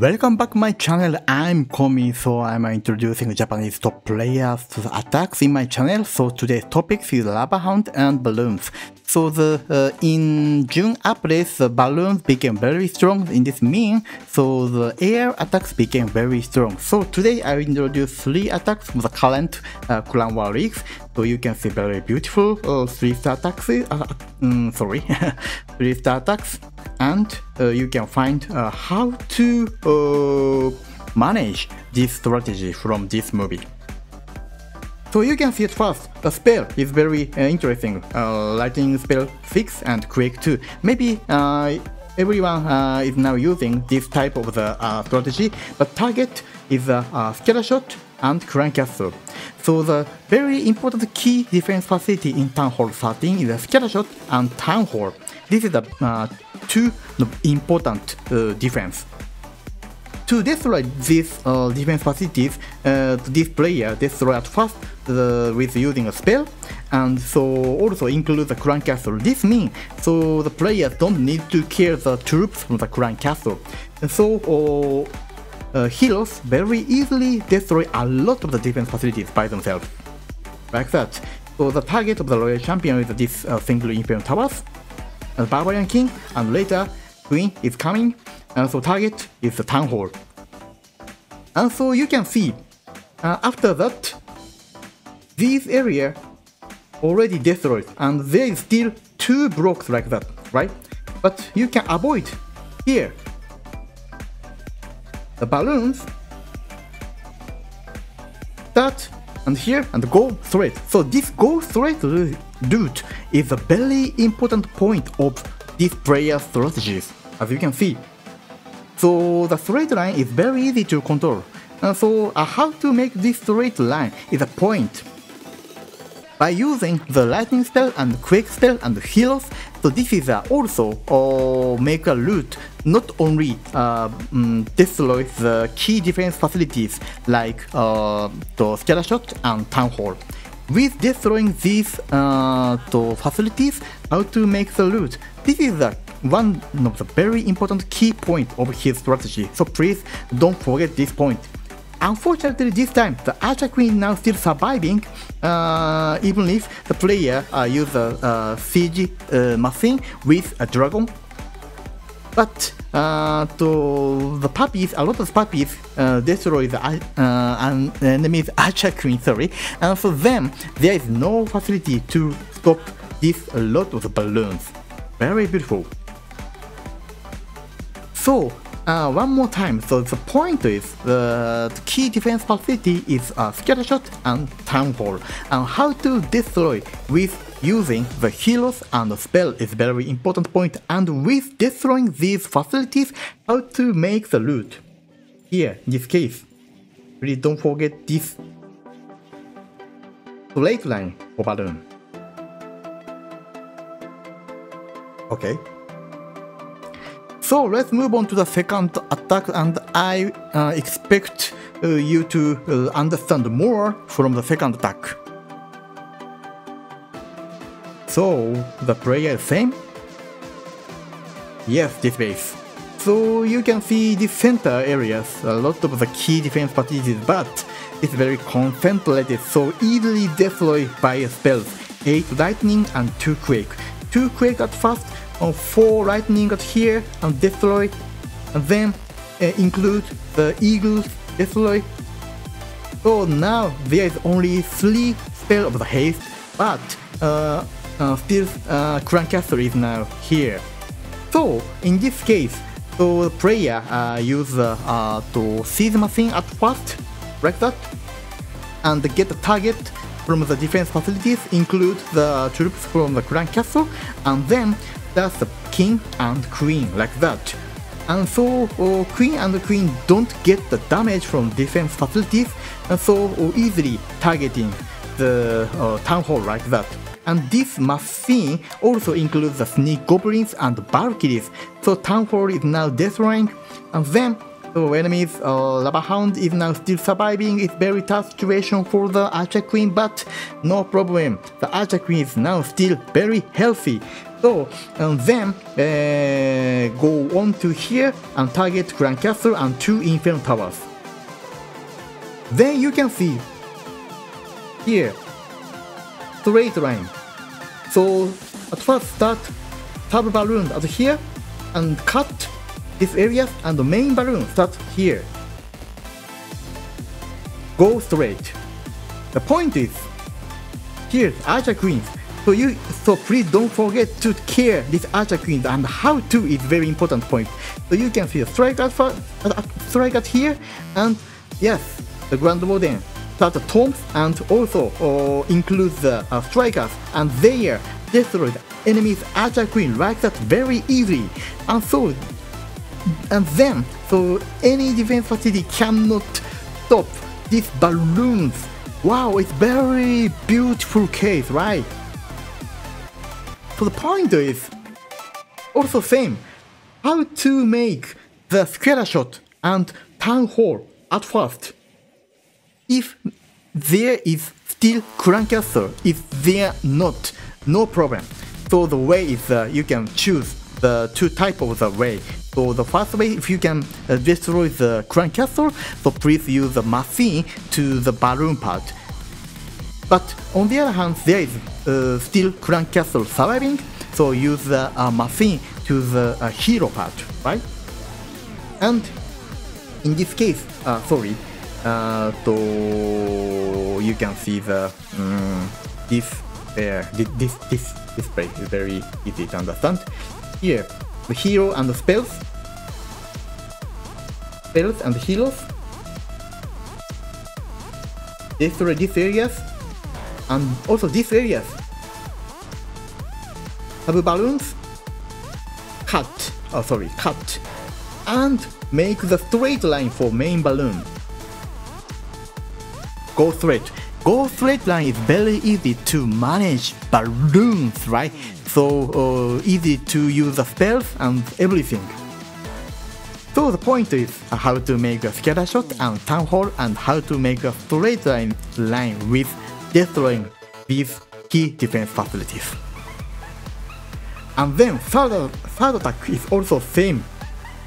Welcome back to my channel, I'm Komi. So I'm introducing Japanese top players to the attacks in my channel. So today's topics is lava hound and balloons. So in June updates, the balloons became very strong in this meme, so the air attacks became very strong. So today I will introduce 3 attacks from the current Clan War leagues. So you can see very beautiful 3-star attacks, 3-star attacks. And you can find how to manage this strategy from this movie. So you can see at first, the spell is very interesting. Lightning spell 6 and quake 2. Maybe everyone is now using this type of the strategy, but target is scatter shot and clan castle. So the very important key defense facility in Town Hall 13 is a scatter shot and Town Hall. This is the two important defense. To destroy these defense facilities, this player destroys at first with using a spell, and so also include the clan castle. This means so the players don't need to kill the troops from the clan castle. And so heroes very easily destroy a lot of the defense facilities by themselves, like that. So the target of the royal champion is this single imperial towers. The Barbarian King and later Queen is coming, and so target is the Town Hall. And so you can see after that these area already destroyed and there is still 2 blocks like that, right? But you can avoid here the balloons that and here and go threat. So this go threat route is a very important point of this player's strategies, as you can see. So the straight line is very easy to control, and so how to make this straight line is a point by using the lightning spell and quake spell and heroes. So this is also make a route not only destroy the key defense facilities like the scatter shot and Town Hall. With destroying these facilities, how to make the loot. This is one of the very important key points of his strategy, so please don't forget this point. Unfortunately this time, the Archer Queen is now still surviving, even if the player uses a siege machine with a dragon. But the puppies, a lot of puppies destroy the enemy's Archer Queen, sorry. And for them, there is no facility to stop this lot of balloons. Very beautiful. So, one more time, so the point is the key defense facility is scatter shot and Town Hall, and how to destroy with using the heroes and the spell is very important point, and with destroying these facilities, how to make the loot. Here, in this case, really don't forget this straight line for balloon. Okay. So let's move on to the second attack, and I expect you to understand more from the second attack. So the player is same? Yes, this base. So you can see the center areas, a lot of the key defense facilities, but it's very concentrated, so easily destroyed by spells. 8 lightning and 2 quake. 2 quake at first, on 4 lightning at here and destroy, and then include the eagles destroy. So now there is only 3 spell of the haste, but still clan castle is now here. So in this case, so the player use to seize machine at first, like that, and get the target from the defense facilities, include the troops from the clan castle, and then that's the king and queen, like that. And so queen and queen don't get the damage from defense facilities, and so easily targeting the Town Hall, like that. And this machine also includes the sneak goblins and valkyries, so Town Hall is now destroying, and then of enemies. Lava Hound is now still surviving. It's very tough situation for the Archer Queen, but no problem. The Archer Queen is now still very healthy. So then go on to here and target Grand Castle and 2 Inferno Towers. Then you can see here straight line. So at first start sub balloon at here and cut this area, and the main balloon starts here. Go straight. The point is here Archer Queens. So please don't forget to care this Archer Queen, and how to is very important point. So you can see a strike at here, and yes, the Grand Warden start the tombs and also includes the strikers, and there destroy the enemy's Archer Queen like that very easily. And so then any defense facility cannot stop these balloons. Wow, it's very beautiful case, right? So the point is also same, how to make the scatter shot and town hall at first. If there is still Grand Castle, if there not, no problem. So the way is you can choose the 2 type of the way. So the first way, if you can destroy the Grand Castle, so please use the machine to the balloon part. But on the other hand, there is still Grand Castle surviving, so use the machine to the hero part, right? And in this case, you can see the this display is very easy to understand. Here, the hero and the spells and the heroes. Destroy these areas. And also these areas have balloons, cut, and make the straight line for main balloon. Go straight line is very easy to manage balloons, right? So easy to use the spells and everything. So the point is how to make a scatter shot and town hall, and how to make a straight line with destroying these key defense facilities. And then third attack is also same.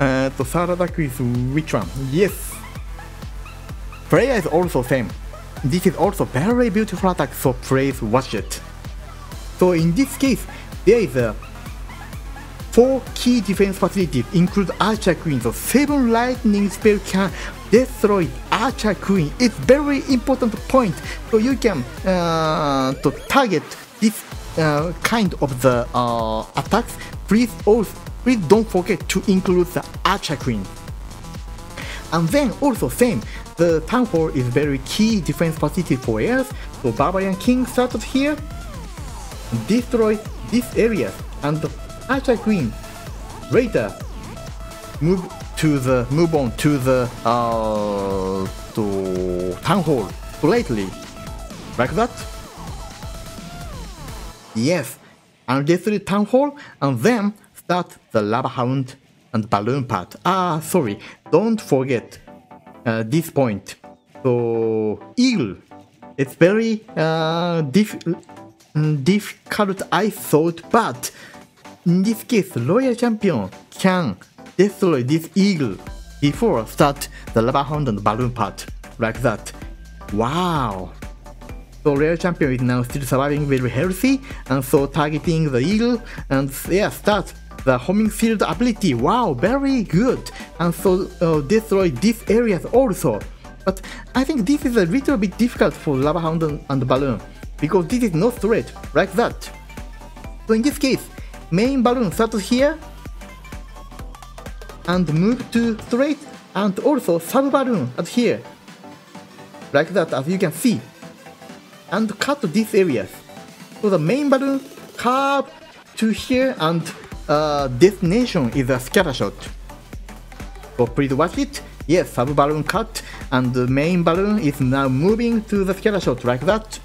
The third attack is which one? Yes, player is also same. This is also very beautiful attack, so please watch it. So in this case, there is a 4 key defense facilities, include Archer Queen. So 7 lightning spell can destroy Archer Queen. It's very important point. So you can to target this kind of the attacks. Please don't forget to include the Archer Queen. And then also same, the town hall is very key defense facility for us. So Barbarian King started here, destroys this area, and the Archer Queen later move on to town hall lately, like that. Yes, and destroy town hall, and then start the Lava Hound and balloon part. Ah, sorry, don't forget this point. So eagle, it's very difficult, I thought, but in this case, Royal Champion can destroy this eagle before start the Lava Hound and balloon part, like that. Wow! So Royal Champion is now still surviving very healthy, and so targeting the eagle, and yeah, start the homing field ability. Wow, very good! And so destroy these areas also. But I think this is a little bit difficult for Lava Hound and balloon, because this is not straight, like that. So in this case, main balloon starts here and move to straight, and also sub balloon at here, like that, as you can see, and cut these areas. So the main balloon curve to here, and destination is a scatter shot. So please watch it. Yes, sub balloon cut, and the main balloon is now moving to the scatter shot, like that.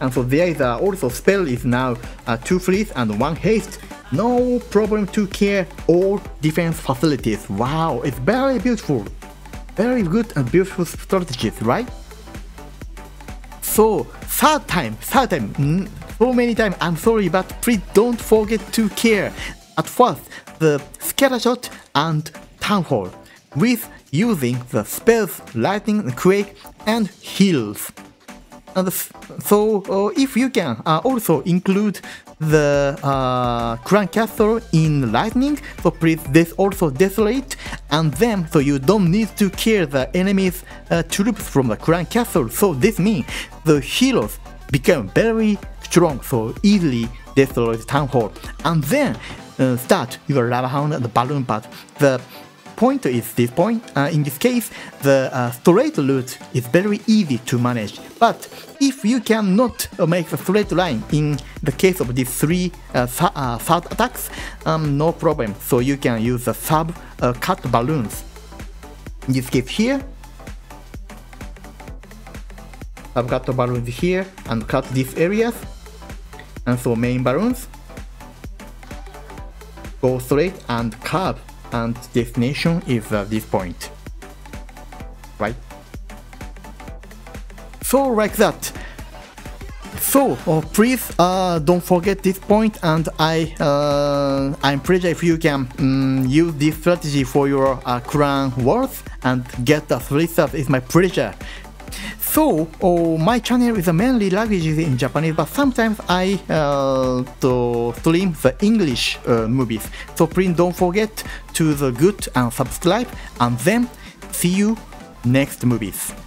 And so there is also spell is now 2 freeze and 1 haste, No problem to care or defense facilities. Wow, it's very beautiful. Very good and beautiful strategies, right? So, third time. So many times, I'm sorry, but please don't forget to care. At first, the scatter shot and town hall, with using the spells, lightning, quake, and heals. And so, if you can also include the Crown Castle in lightning, so please this also desolate, and then so you don't need to kill the enemy's troops from the Crown Castle. So this means the heroes become very strong, so easily desolate town hall, and then start your lava hound and the balloon path. The point is this point. In this case, the straight route is very easy to manage. But if you cannot make the straight line in the case of these three third attacks, no problem. So you can use the sub cut balloons. In this case here, I've got the balloons here and cut these areas. And so main balloons go straight and curve. And destination is this point, right? So like that. So please don't forget this point, and I'm pretty sure if you can use this strategy for your crown wars and get the 3 stars, is my pleasure. So my channel is mainly languages in Japanese, but sometimes I stream the English movies. So please don't forget to the good and subscribe, and then see you next movies.